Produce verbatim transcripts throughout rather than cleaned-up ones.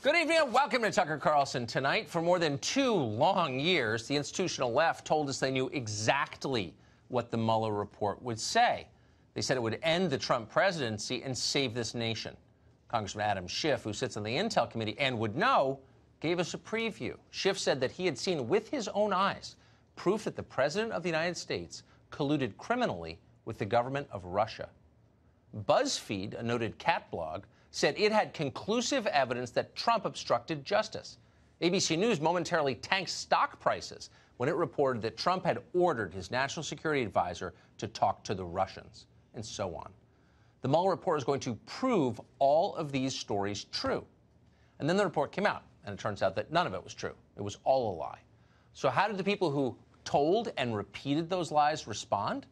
Good evening and welcome to Tucker Carlson Tonight. For more than two long years, the institutional left told us they knew exactly what the Mueller report would say. They said it would end the Trump presidency and save this nation. Congressman Adam Schiff, who sits on the Intel Committee and would know, gave us a preview. Schiff said that he had seen with his own eyes proof that the president of the United States colluded criminally with the government of Russia. BuzzFeed, a noted cat blog, said it had conclusive evidence that Trump obstructed justice. A B C News momentarily tanked stock prices when it reported that Trump had ordered his national security advisor to talk to the Russians, and so on. The Mueller report is going to prove all of these stories true. And then the report came out, and it turns out that none of it was true. It was all a lie. So how did the people who told and repeated those lies respond?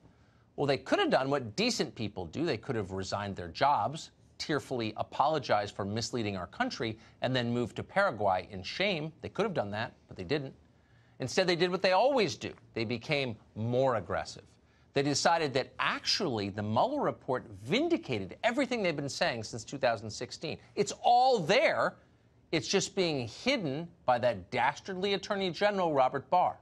Well, they could have done what decent people do. They could have resigned their jobs, tearfully apologized for misleading our country, and then moved to Paraguay in shame. They could have done that, but they didn't. Instead, they did what they always do. They became more aggressive. They decided that actually the Mueller report vindicated everything they've been saying since two thousand sixteen. It's all there. It's just being hidden by that dastardly Attorney General Robert Barr.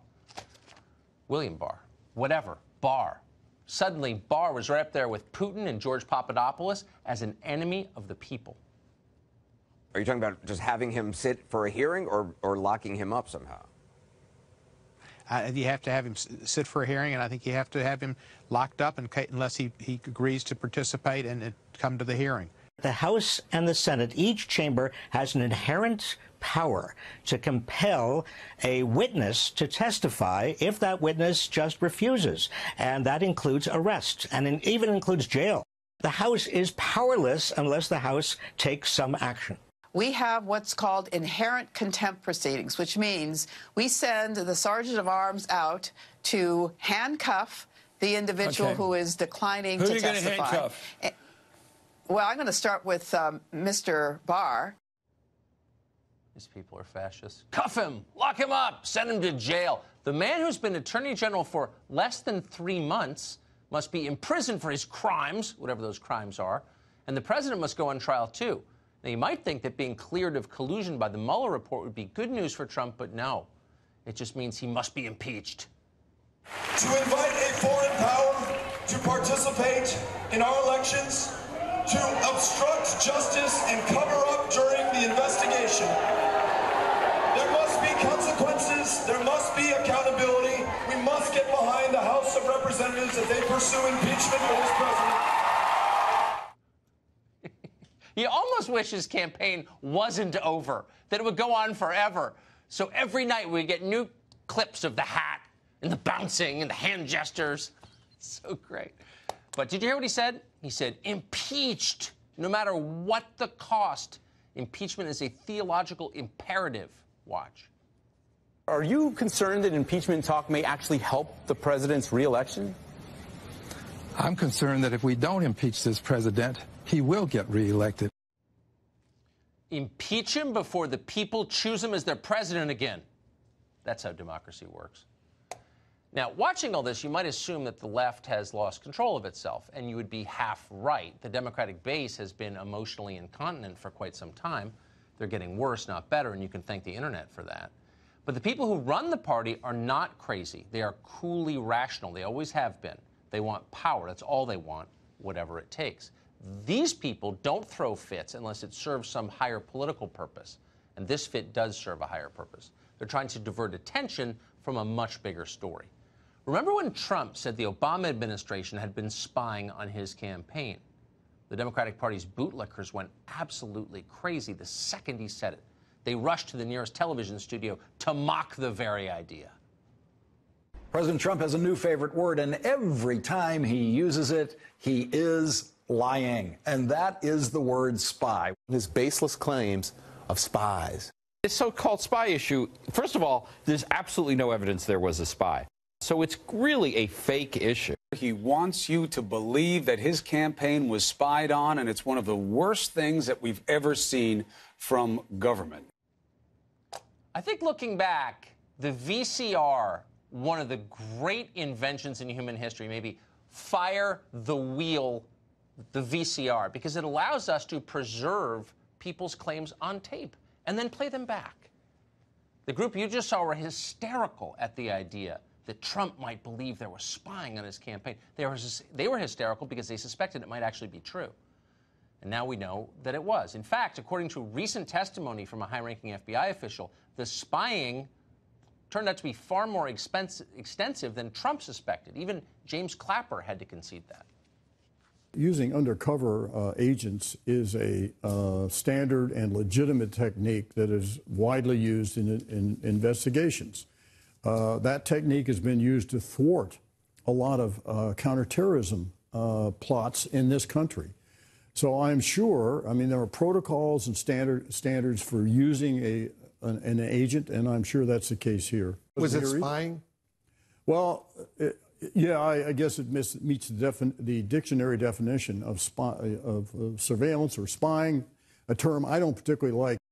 William Barr. Whatever. Barr. Suddenly, Barr was right up there with Putin and George Papadopoulos as an enemy of the people. Are you talking about just having him sit for a hearing or, or locking him up somehow? Uh, you have to have him sit for a hearing, and I think you have to have him locked up in case, unless he, he agrees to participate and, and come to the hearing. The House and the Senate, each chamber has an inherent power to compel a witness to testify if that witness just refuses, and that includes arrest and in, even includes jail. The House is powerless unless the House takes some action. We have what's called inherent contempt proceedings, which means we send the sergeant of arms out to handcuff the individual okay. who is declining who to testify. Who are you going to handcuff? And, well, I'm going to start with um, Mister Barr. These people are fascists. Cuff him, lock him up, send him to jail. The man who's been Attorney General for less than three months must be imprisoned for his crimes, whatever those crimes are, and the president must go on trial, too. Now, you might think that being cleared of collusion by the Mueller report would be good news for Trump, but no. It just means he must be impeached. To invite a foreign power to participate in our elections, to obstruct justice and cover up during the investigation. There must be consequences. There must be accountability. We must get behind the House of Representatives if they pursue impeachment for this president. He almost wished his campaign wasn't over, that it would go on forever. So every night we get new clips of the hat and the bouncing and the hand gestures. So great. But did you hear what he said? He said, impeached, no matter what the cost. Impeachment is a theological imperative. Watch. Are you concerned that impeachment talk may actually help the president's reelection? I'm concerned that if we don't impeach this president, he will get reelected. Impeach him before the people choose him as their president again. That's how democracy works. Now, watching all this, you might assume that the left has lost control of itself, and you would be half right. The Democratic base has been emotionally incontinent for quite some time. They're getting worse, not better, and you can thank the internet for that. But the people who run the party are not crazy. They are coolly rational. They always have been. They want power. That's all they want, whatever it takes. These people don't throw fits unless it serves some higher political purpose, and this fit does serve a higher purpose. They're trying to divert attention from a much bigger story. Remember when Trump said the Obama administration had been spying on his campaign? The Democratic Party's bootlickers went absolutely crazy the second he said it. They rushed to the nearest television studio to mock the very idea. President Trump has a new favorite word, and every time he uses it, he is lying. And that is the word spy. His baseless claims of spies. This so-called spy issue, first of all, there's absolutely no evidence there was a spy. So it's really a fake issue. He wants you to believe that his campaign was spied on, and it's one of the worst things that we've ever seen from government. I think looking back, the V C R, one of the great inventions in human history, maybe fire the wheel, the V C R, because it allows us to preserve people's claims on tape. and then play them back. The group you just saw were hysterical at the idea that Trump might believe there was spying on his campaign. They were, they were hysterical because they suspected it might actually be true. And now we know that it was. In fact, according to recent testimony from a high-ranking F B I official, the spying turned out to be far more expensive, extensive than Trump suspected. Even James Clapper had to concede that. Using undercover uh, agents is a uh, standard and legitimate technique that is widely used in, in investigations. Uh, that technique has been used to thwart a lot of uh, counterterrorism uh, plots in this country. So I'm sure, I mean, there are protocols and standard, standards for using a, an, an agent, and I'm sure that's the case here. Was, was it spying? Well, it, yeah, I, I guess it mis meets the, defin the dictionary definition of, spy of, of surveillance or spying, a term I don't particularly like.